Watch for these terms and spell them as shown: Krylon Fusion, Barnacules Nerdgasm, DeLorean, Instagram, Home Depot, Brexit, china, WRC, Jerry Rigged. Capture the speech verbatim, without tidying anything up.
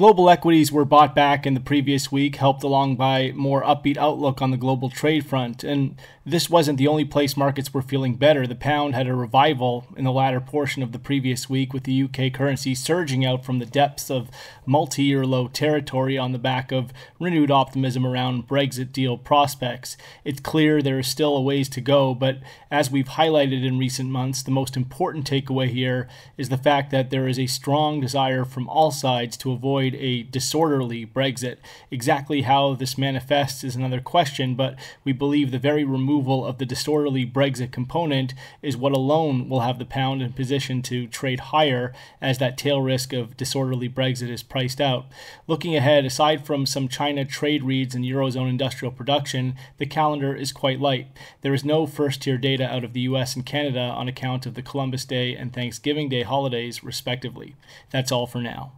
Global equities were bought back in the previous week, helped along by more upbeat outlook on the global trade front. And this wasn't the only place markets were feeling better. The pound had a revival in the latter portion of the previous week, with the U K currency surging out from the depths of multi-year low territory on the back of renewed optimism around Brexit deal prospects. It's clear there is still a ways to go, but as we've highlighted in recent months, the most important takeaway here is the fact that there is a strong desire from all sides to avoid a disorderly Brexit. Exactly how this manifests is another question, but we believe the very removal of the disorderly Brexit component is what alone will have the pound in position to trade higher as that tail risk of disorderly Brexit is priced out. Looking ahead, aside from some China trade reads and Eurozone industrial production, the calendar is quite light. There is no first-tier data out of the U S and Canada on account of the Columbus Day and Thanksgiving Day holidays, respectively. That's all for now.